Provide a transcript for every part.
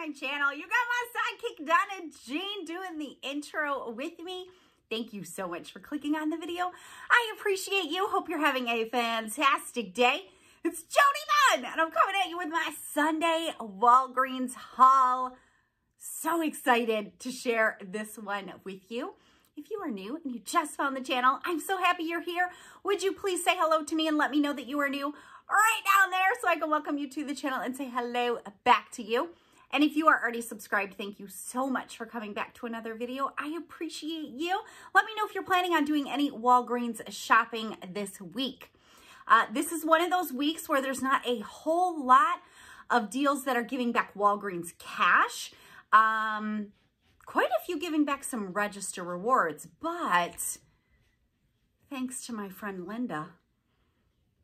my channel. You got my sidekick, Donna Jean, doing the intro with me. Thank you so much for clicking on the video. I appreciate you. Hope you're having a fantastic day. It's Jodi M Dunn, and I'm coming at you with my Sunday Walgreens haul. So excited to share this one with you. If you are new and you just found the channel, I'm so happy you're here. Would you please say hello to me and let me know that you are new right down there so I can welcome you to the channel and say hello back to you. And if you are already subscribed, thank you so much for coming back to another video. I appreciate you. Let me know if you're planning on doing any Walgreens shopping this week. This is one of those weeks where there's not a whole lot of deals that are giving back Walgreens cash. Quite a few giving back some register rewards, but thanks to my friend Linda,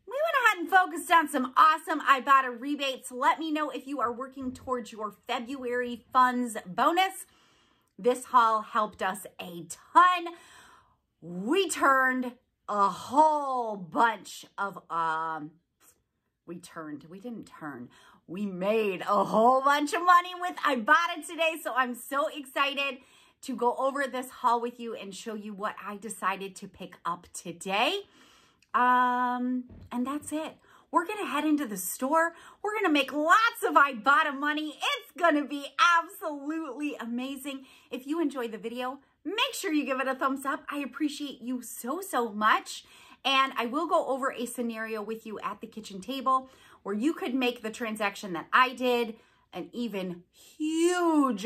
we went ahead and focused on some awesome Ibotta rebates. Let me know if you are working towards your February funds bonus. This haul helped us a ton. We turned a whole bunch of, we made a whole bunch of money with Ibotta today. So I'm so excited to go over this haul with you and show you what I decided to pick up today. And that's it. We're going to head into the store. We're going to make lots of Ibotta money. It's going to be absolutely amazing. If you enjoyed the video, make sure you give it a thumbs up. I appreciate you so, so much. And I will go over a scenario with you at the kitchen table where you could make the transaction that I did an even huge,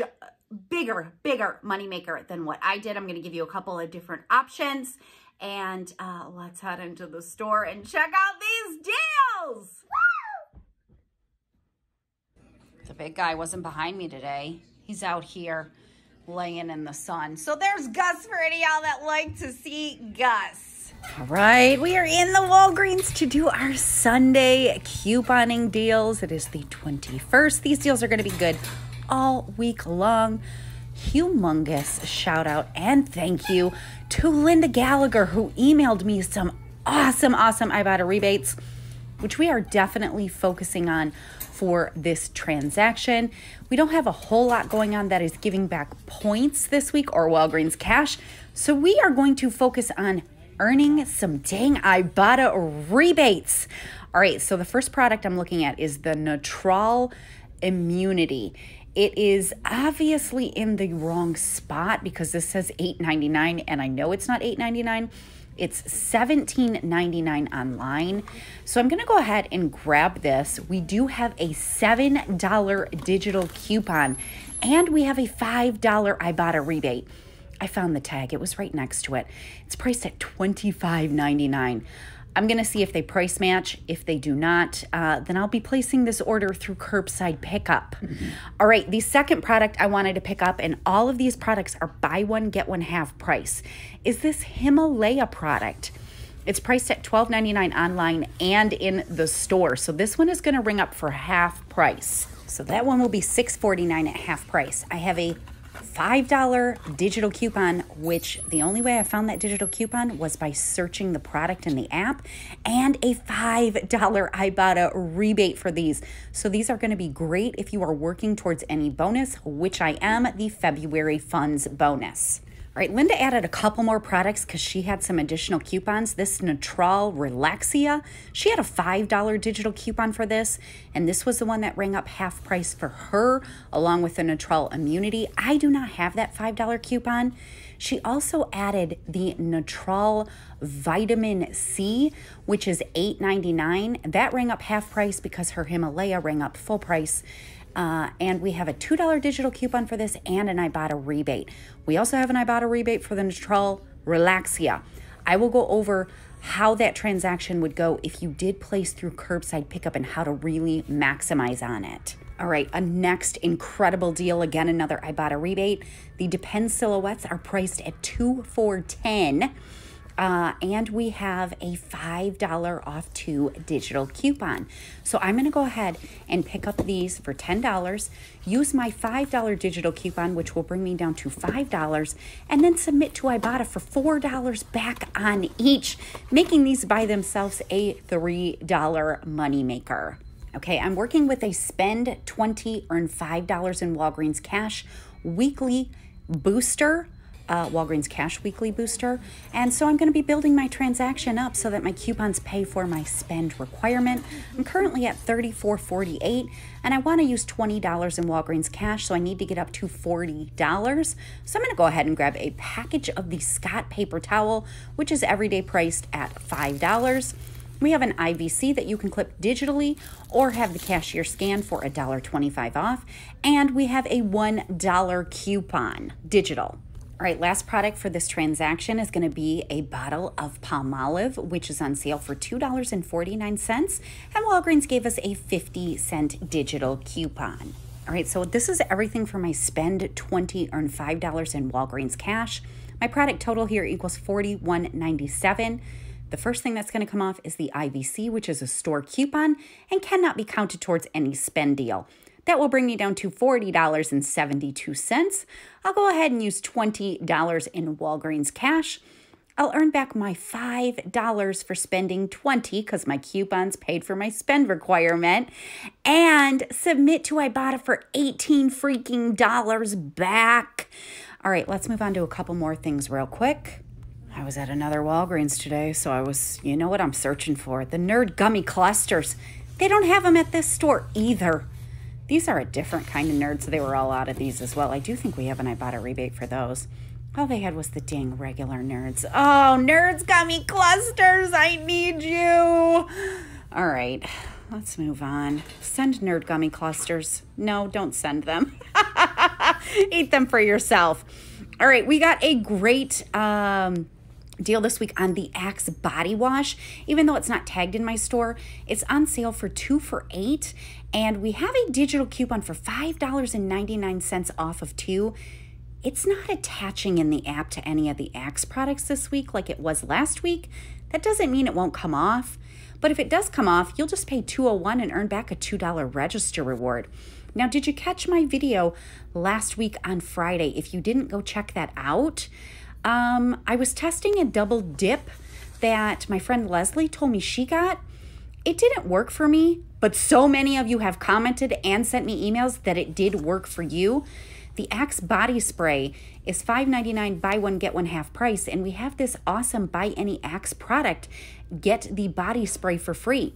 bigger moneymaker than what I did. I'm going to give you a couple of different options. And let's head into the store and check out these deals. Woo! The big guy wasn't behind me today. He's out here laying in the sun. So there's Gus for any of y'all that like to see Gus. All right, we are in the Walgreens to do our Sunday couponing deals. It is the 21st. These deals are going to be good all week long. Humongous shout out and thank you to Linda Gallagher, who emailed me some awesome Ibotta rebates, which we are definitely focusing on for this transaction. We don't have a whole lot going on that is giving back points this week or Walgreens cash, so we are going to focus on earning some dang Ibotta rebates. All right, so the first product I'm looking at is the Natrol Immunity. It is obviously in the wrong spot because this says $8.99, and I know it's not $8.99. It's $17.99 online. So I'm gonna go ahead and grab this. We do have a $7 digital coupon, and we have a $5 Ibotta rebate. I found the tag. It was right next to it. It's priced at $25.99. I'm going to see if they price match. If they do not, then I'll be placing this order through curbside pickup. All right, the second product I wanted to pick up, and all of these products are buy one, get one half price, is this Himalaya product. It's priced at $12.99 online and in the store. So this one is going to ring up for half price. So that one will be $6.49 at half price. I have a $5 digital coupon, which the only way I found that digital coupon was by searching the product in the app, and a $5 Ibotta rebate for these. So these are going to be great if you are working towards any bonus, which I am, the February funds bonus. All right, Linda added a couple more products because she had some additional coupons. This Natrol Relaxia, she had a $5 digital coupon for this, and this was the one that rang up half price for her, along with the Natrol Immunity. I do not have that $5 coupon. She also added the Natrol Vitamin C, which is $8.99. That rang up half price because her Himalaya rang up full price. And we have a $2 digital coupon for this and an Ibotta rebate. We also have an Ibotta rebate for the Natrol Relaxia. I will go over how that transaction would go if you did place through curbside pickup and how to really maximize on it. All right, a next incredible deal. Again, another Ibotta rebate. The Depend silhouettes are priced at $2,410. And we have a $5 off 2 digital coupon. So I'm going to go ahead and pick up these for $10, use my $5 digital coupon, which will bring me down to $5, and then submit to Ibotta for $4 back on each, making these by themselves a $3 moneymaker. Okay, I'm working with a spend $20, earn $5 in Walgreens Cash Weekly Booster, Walgreens Cash Weekly Booster. And so I'm going to be building my transaction up so that my coupons pay for my spend requirement. I'm currently at $34.48 and I want to use $20 in Walgreens Cash, so I need to get up to $40. So I'm going to go ahead and grab a package of the Scott paper towel, which is everyday priced at $5. We have an IVC that you can clip digitally or have the cashier scan for $1.25 off. And we have a $1 coupon digital. All right, last product for this transaction is going to be a bottle of Palmolive, which is on sale for $2.49, and Walgreens gave us a 50-cent digital coupon. All right, so this is everything for my spend $20, earn $5 in Walgreens Cash. My product total here equals $41.97. The first thing that's going to come off is the IVC, which is a store coupon and cannot be counted towards any spend deal. That will bring me down to $40.72. I'll go ahead and use $20 in Walgreens Cash. I'll earn back my $5 for spending $20 because my coupons paid for my spend requirement, and submit to Ibotta for $18 back. All right, let's move on to a couple more things real quick. I was at another Walgreens today, so I was, you know what I'm searching for? The Nerd Gummy Clusters. They don't have them at this store either. These are a different kind of nerd, so they were all out of these as well. I do think we have an Ibotta rebate for those. All they had was the dang regular Nerds. Oh, Nerds Gummy Clusters, I need you. All right, let's move on. Send Nerd Gummy Clusters. No, don't send them. Eat them for yourself. All right, we got a great deal this week on the Axe body wash. Even though it's not tagged in my store, it's on sale for 2 for $8, and we have a digital coupon for $5.99 off of 2. It's not attaching in the app to any of the Axe products this week like it was last week. That doesn't mean it won't come off, but if it does come off, you'll just pay $2.01 and earn back a $2 register reward. Now, did you catch my video last week on Friday? If you didn't, go check that out. I was testing a double dip that my friend Leslie told me she got. It didn't work for me, but so many of you have commented and sent me emails that it did work for you. The Axe body spray is $5.99, buy one, get one half price. And we have this awesome buy any Axe product, get the body spray for free.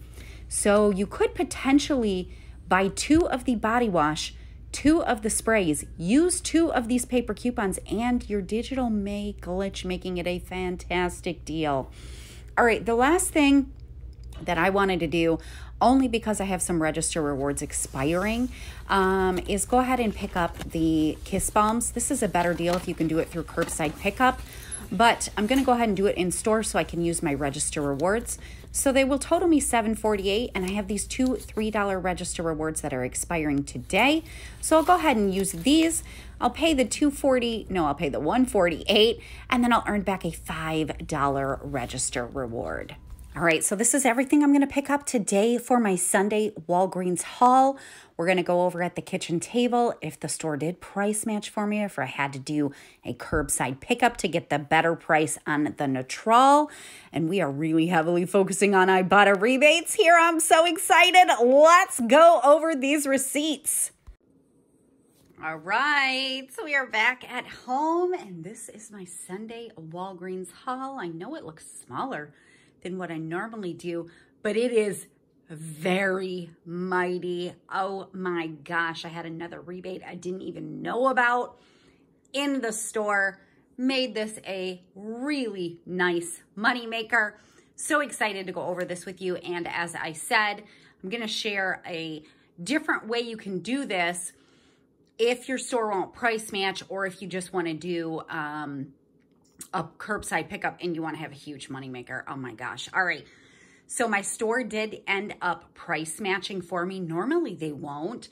So you could potentially buy 2 of the body wash, 2 of the sprays, use 2 of these paper coupons, and your digital may glitch, making it a fantastic deal. All right, the last thing that I wanted to do, only because I have some register rewards expiring, is go ahead and pick up the Kiss Balms. This is a better deal if you can do it through curbside pickup, but I'm going to go ahead and do it in store so I can use my register rewards. So they will total me $7.48, and I have these 2 $3 register rewards that are expiring today. So I'll go ahead and use these. I'll pay the $1.48, and then I'll earn back a $5 register reward. All right, so this is everything I'm gonna pick up today for my Sunday Walgreens haul. We're gonna go over at the kitchen table if the store did price match for me, if I had to do a curbside pickup to get the better price on the Natrol. And we are really heavily focusing on Ibotta rebates here. I'm so excited. Let's go over these receipts. All right, so we are back at home, and this is my Sunday Walgreens haul. I know it looks smaller than what I normally do, but it is very mighty. Oh my gosh, I had another rebate I didn't even know about in the store. Made this a really nice moneymaker. So excited to go over this with you. And as I said, I'm gonna share a different way you can do this if your store won't price match, or if you just wanna do a curbside pickup and you want to have a huge moneymaker. Oh my gosh. All right. So my store did end up price matching for me. Normally they won't,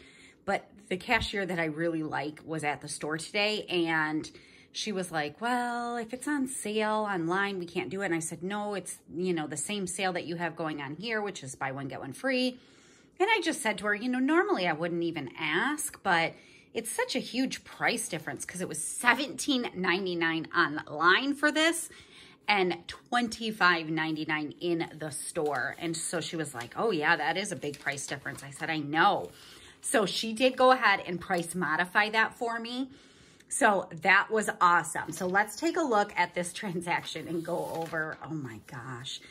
but the cashier that I really like was at the store today, and she was like, well, if it's on sale online, we can't do it. And I said, no, it's, you know, the same sale that you have going on here, which is buy one, get one free. And I just said to her, you know, normally I wouldn't even ask, but it's such a huge price difference because it was $17.99 online for this, and $25.99 in the store. And so she was like, oh yeah, that is a big price difference. I said, I know. So she did go ahead and price modify that for me. So that was awesome. So let's take a look at this transaction and go over, oh my gosh.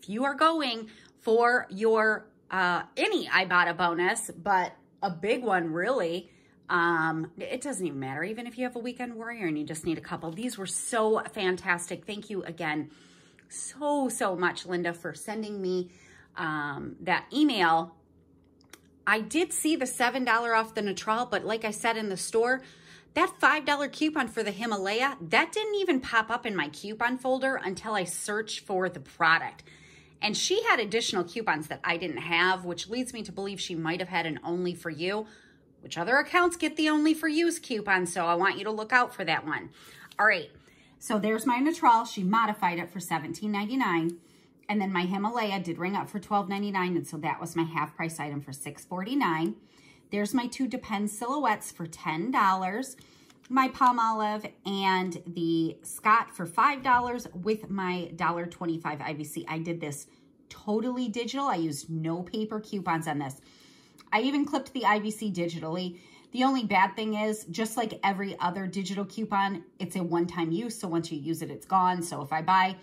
If you are going for your, any Ibotta bonus, but a big one really, it doesn't even matter. Even if you have a weekend warrior and you just need a couple, these were so fantastic. Thank you again so much, Linda, for sending me that email. I did see the $7 off the Natrol, but like I said in the store, that $5 coupon for the Himalaya, that didn't even pop up in my coupon folder until I searched for the product. And she had additional coupons that I didn't have, which leads me to believe she might have had an Only For You, which other accounts get the Only For You's coupon, so I want you to look out for that one. All right, so there's my Natrol. She modified it for $17.99, and then my Himalaya did ring up for $12.99, and so that was my half price item for $6.49. There's my two Depend silhouettes for $10, my Palmolive and the Scott for $5 with my $1.25 IVC. I did this totally digital. I used no paper coupons on this. I even clipped the IVC digitally. The only bad thing is, just like every other digital coupon, it's a one-time use, so once you use it, it's gone. So if I buy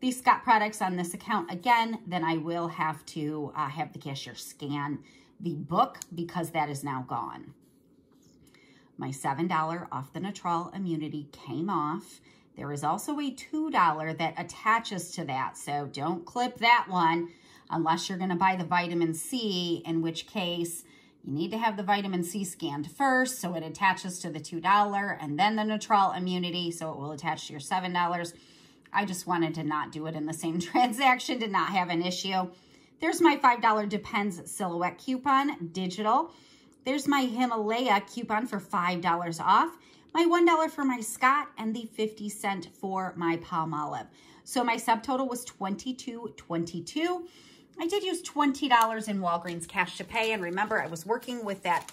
these Scott products on this account again, then I will have to have the cashier scan the book because that is now gone. My $7 off the Natrol immunity came off. There is also a $2 that attaches to that, so don't clip that one unless you're gonna buy the vitamin C, in which case you need to have the vitamin C scanned first, so it attaches to the $2 and then the Natrol immunity, so it will attach to your $7. I just wanted to not do it in the same transaction, did not have an issue. There's my $5 Depends silhouette coupon, digital. There's my Himalaya coupon for $5 off, my $1 for my Scott, and the 50 cents for my Palmolive. So my subtotal was $22.22. I did use $20 in Walgreens cash to pay, and remember, I was working with that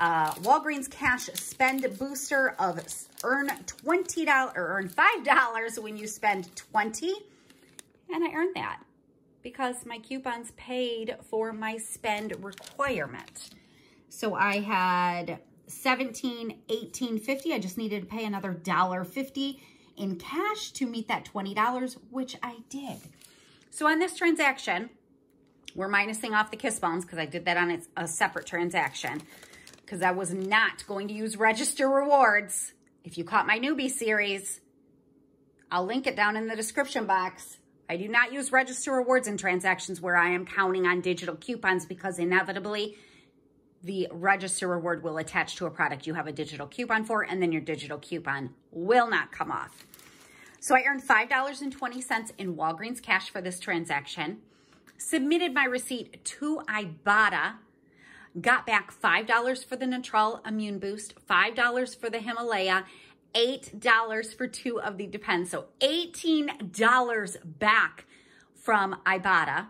Walgreens cash spend booster of earn $20 or earn $5 when you spend $20, and I earned that because my coupons paid for my spend requirement. So I had $17.18.50. I just needed to pay another $1.50 in cash to meet that $20, which I did. So on this transaction, we're minusing off the Kiss Bones because I did that on a separate transaction because I was not going to use Register Rewards. If you caught my newbie series, I'll link it down in the description box. I do not use Register Rewards in transactions where I am counting on digital coupons because inevitably the register reward will attach to a product you have a digital coupon for, and then your digital coupon will not come off. So I earned $5.20 in Walgreens cash for this transaction, submitted my receipt to Ibotta, got back $5 for the Natrol Immune Boost, $5 for the Himalaya, $8 for two of the Depend. So $18 back from Ibotta.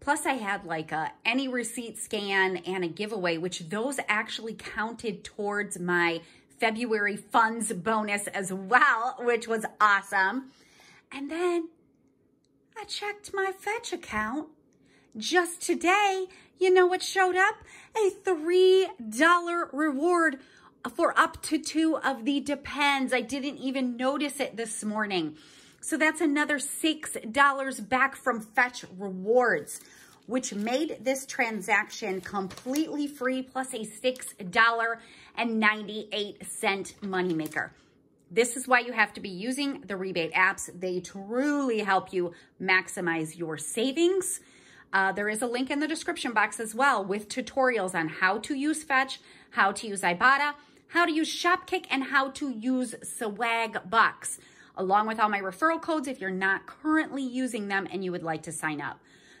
Plus I had like a any receipt scan and a giveaway, which those actually counted towards my February funds bonus as well, which was awesome. And then I checked my Fetch account just today. You know what showed up? A $3 reward for up to two of the Depends. I didn't even notice it this morning. So that's another $6 back from Fetch Rewards, which made this transaction completely free, plus a $6.98 moneymaker. This is why you have to be using the rebate apps. They truly help you maximize your savings. There is a link in the description box as well with tutorials on how to use Fetch, how to use Ibotta, how to use Shopkick, and how to use Swagbucks, along with all my referral codes if you're not currently using them and you would like to sign up.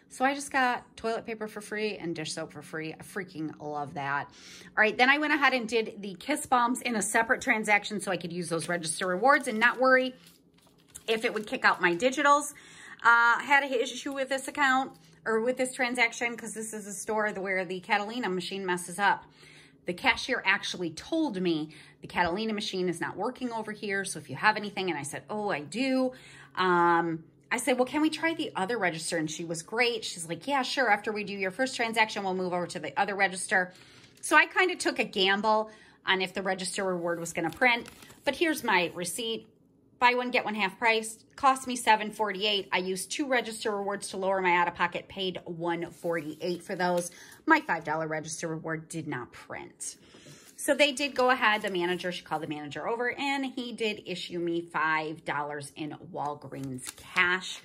So I just got toilet paper for free and dish soap for free. I freaking love that. All right, then I went ahead and did the Kiss Bombs in a separate transaction so I could use those register rewards and not worry if it would kick out my digitals. I had an issue with this account or with this transaction because this is a store where the Catalina machine messes up. The cashier actually told me the Catalina machine is not working over here, so if you have anything, and I said, oh, I do. I said, well, can we try the other register? And she was great. She's like, yeah, sure. After we do your first transaction, we'll move over to the other register. So I kind of took a gamble on if the register reward was going to print. But here's my receipt. Buy one, get one half price. Cost me $7.48. I used 2 register rewards to lower my out-of-pocket. Paid $1.48 for those. My $5 register reward did not print. So they did go ahead. The manager, she called the manager over, and he did issue me $5 in Walgreens cash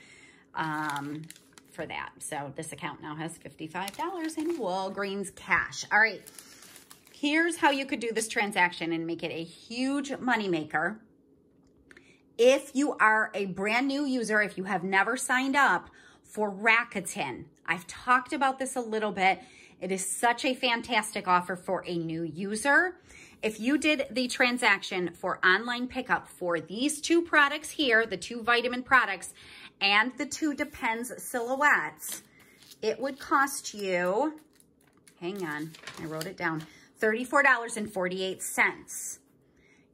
for that. So this account now has $55 in Walgreens cash. All right, here's how you could do this transaction and make it a huge moneymaker. If you are a brand new user, if you have never signed up for Rakuten, I've talked about this a little bit. It is such a fantastic offer for a new user. If you did the transaction for online pickup for these 2 products here, the 2 vitamin products and the 2 Depends silhouettes, it would cost you, hang on, I wrote it down, $34.48.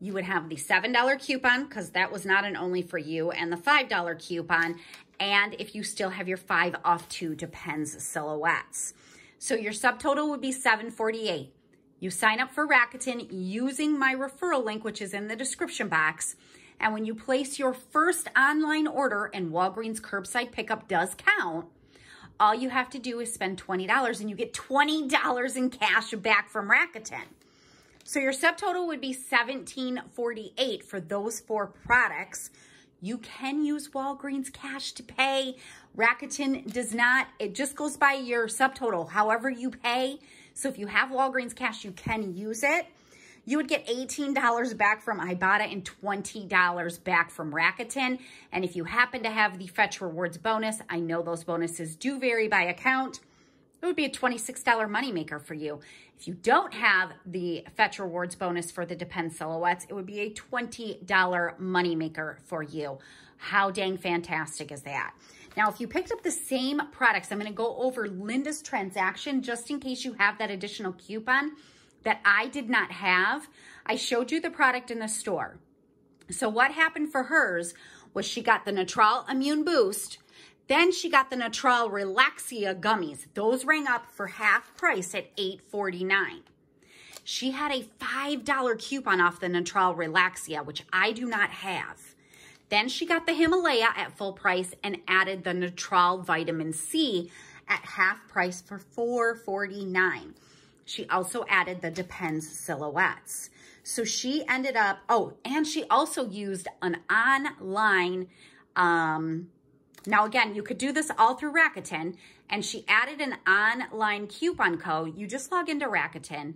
You would have the $7 coupon, because that was not an only for you, and the $5 coupon, and if you still have your 5 off 2 Depends silhouettes. So your subtotal would be $7.48. You sign up for Rakuten using my referral link, which is in the description box. And when you place your first online order, and Walgreens curbside pickup does count, all you have to do is spend $20 and you get $20 in cash back from Rakuten. So your subtotal would be $17.48 for those 4 products. You can use Walgreens cash to pay. Rakuten does not. It just goes by your subtotal, however you pay. So if you have Walgreens cash, you can use it. You would get $18 back from Ibotta and $20 back from Rakuten. And if you happen to have the Fetch Rewards bonus, I know those bonuses do vary by account, it would be a $26 moneymaker for you. If you don't have the Fetch Rewards bonus for the Depend silhouettes, it would be a $20 moneymaker for you. How dang fantastic is that? Now, if you picked up the same products, I'm going to go over Linda's transaction just in case you have that additional coupon that I did not have. I showed you the product in the store. So what happened for hers was she got the Natrol Immune Boost. Then she got the Natrol Relaxia gummies. Those rang up for half price at $8.49. She had a $5 coupon off the Natrol Relaxia, which I do not have. Then she got the Himalaya at full price and added the Natrol Vitamin C at half price for $4.49. She also added the Depends silhouettes. So she ended up, oh, and she also used an online, now, again, you could do this all through Rakuten, and she added an online coupon code. You just log into Rakuten,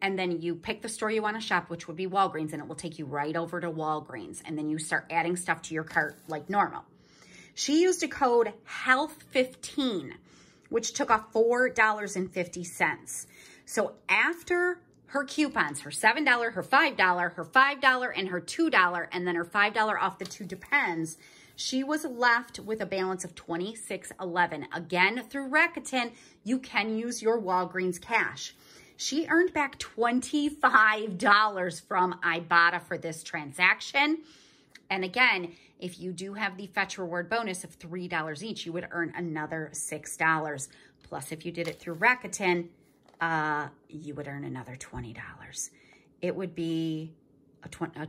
and then you pick the store you want to shop, which would be Walgreens, and it will take you right over to Walgreens, and then you start adding stuff to your cart like normal. She used a code HEALTH15, which took off $4.50. So after her coupons, her $7, her $5, her $5, and her $2, and then her $5 off the 2 Depends, she was left with a balance of $26.11. Again, through Rakuten, you can use your Walgreens cash. She earned back $25 from Ibotta for this transaction. And again, if you do have the Fetch Reward bonus of $3 each, you would earn another $6. Plus, if you did it through Rakuten, you would earn another $20. It would be a $26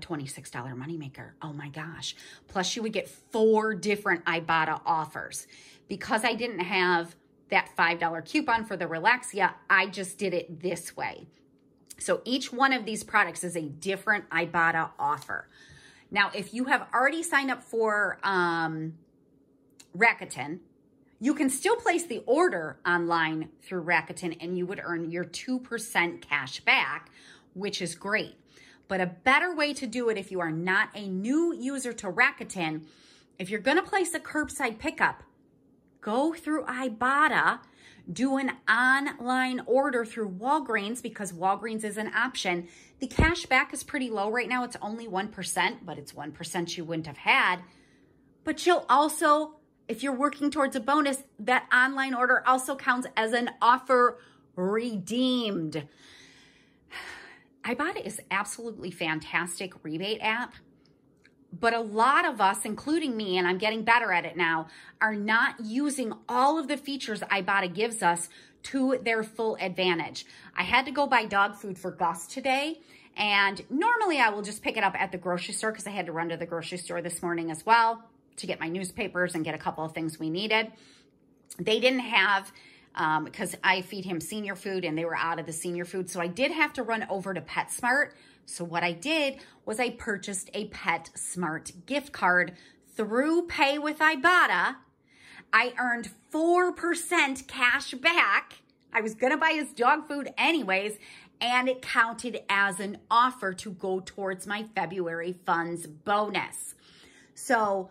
moneymaker. Oh my gosh. Plus you would get 4 different Ibotta offers. Because I didn't have that $5 coupon for the Relaxia, I just did it this way. So each one of these products is a different Ibotta offer. Now, if you have already signed up for Rakuten, you can still place the order online through Rakuten and you would earn your 2% cash back, which is great. But a better way to do it if you are not a new user to Rakuten, if you're going to place a curbside pickup, go through Ibotta, do an online order through Walgreens because Walgreens is an option. The cash back is pretty low right now. It's only 1%, but it's 1% you wouldn't have had. But you'll also, if you're working towards a bonus, that online order also counts as an offer redeemed. Ibotta is absolutely fantastic rebate app, but a lot of us, including me, and I'm getting better at it now, are not using all of the features Ibotta gives us to their full advantage. I had to go buy dog food for Gus today, and normally I will just pick it up at the grocery store because I had to run to the grocery store this morning as well to get my newspapers and get a couple of things we needed. They didn't have, because I feed him senior food and they were out of the senior food, so I did have to run over to PetSmart. So what I did was I purchased a PetSmart gift card through Pay with Ibotta. I earned 4% cash back. I was going to buy his dog food anyways, and it counted as an offer to go towards my February funds bonus. So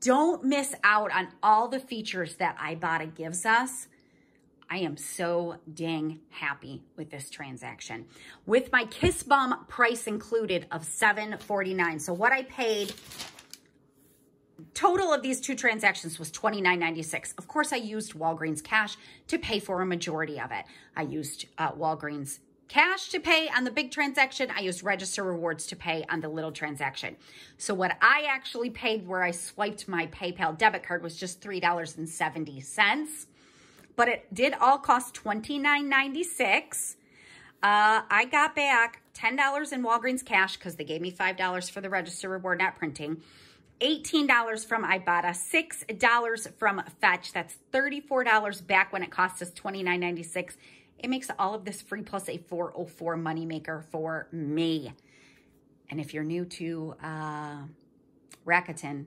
don't miss out on all the features that Ibotta gives us. I am so dang happy with this transaction. With my Kiss Bum price included of $7.49. So what I paid total of these two transactions was $29.96. Of course, I used Walgreens cash to pay for a majority of it. I used Walgreens cash to pay on the big transaction. I used Register Rewards to pay on the little transaction. So what I actually paid where I swiped my PayPal debit card was just $3.70. But it did all cost $29.96. I got back $10 in Walgreens cash because they gave me $5 for the Register Reward not printing, $18 from Ibotta, $6 from Fetch. That's $34 back when it cost us $29.96. It makes all of this free plus a $4.04 moneymaker for me. And if you're new to Rakuten,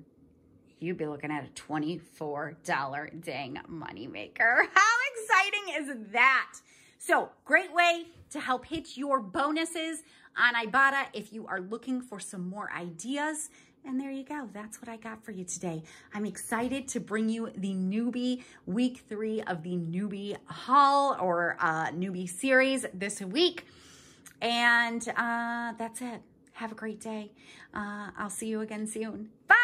you'd be looking at a $24 dang moneymaker. How exciting is that? So, great way to help hit your bonuses on Ibotta if you are looking for some more ideas. And there you go. That's what I got for you today. I'm excited to bring you the newbie, week 3 of the newbie haul or newbie series this week. And that's it. Have a great day. I'll see you again soon. Bye.